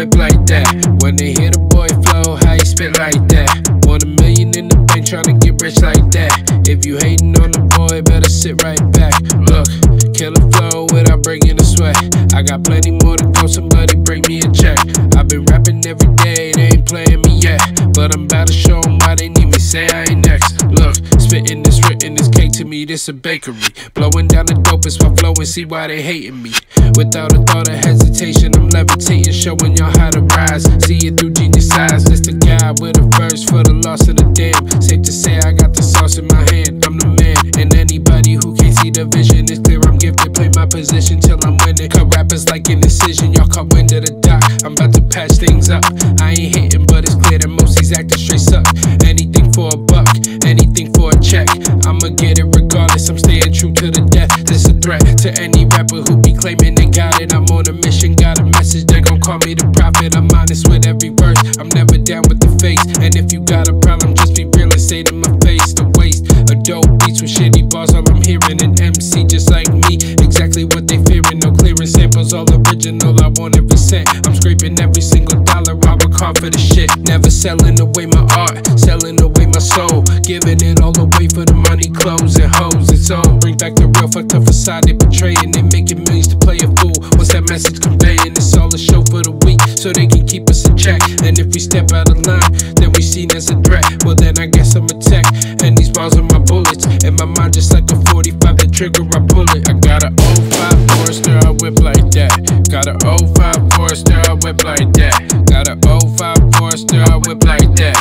whip like that. When they hear the boy flow, how you spit like that? Want $1 million in the bank, tryna get rich like that. If you hating on the boy, better sit right back. Look, killer flow without bringing a sweat. I got plenty more to go, somebody bring me a check. I've been rapping every day, they ain't playing me yet. But I'm about to show them why they need me, say I ain't next. Look, spitting this, written this, cake to me, this a bakery. Blowing down the dopest while flowing, see why they hating me. Without a thought of hesitation, I'm levitating, showing y'all how to rise. See it through genius eyes, that's the guy with a verse for the loss of the damn. Safe to say I got the sauce in my hand, I'm the man. And anybody who can't see the vision, it's clear I'm gifted, play my position till I'm winning. Cut rappers like an incision, y'all caught wind of the dock. I'm about to patch things up, I ain't hating, but it's clear that most these actors straight suck. Anything for a buck, anything for a check, I'ma get it regardless, I'm staying true to the death. This a threat to any rapper who be claiming they got it. I'm on a mission, got a message, they gon' call me the prophet. I'm honest with every verse, I'm never down with the fakes. And if you got a problem, just be real and say to my face. The waste of dope beats with shitty bars, all I'm hearing. An MC just like me, exactly what they fearing. No clearing samples, all original, I want every cent. I'm scraping every single dollar, I would call for the shit. Never selling away my art, selling away my soul, giving it all away for the money, clothes and hoes. It's all bring back the real, fuck the facade they betraying. They making millions to play a fool, what's that message conveying? It's all a show for the weak, so they can keep us in check. And if we step out of line, then we seen as a threat. Well then I guess I'm a tech, and these balls are my bullets. And my mind just like a 45, the trigger I pull it. I got a 05 Forester, I whip like that. Got a 05 Forester, I whip like that. Got a 05 Forester, I whip like that.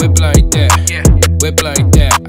Whip like that, whip like that.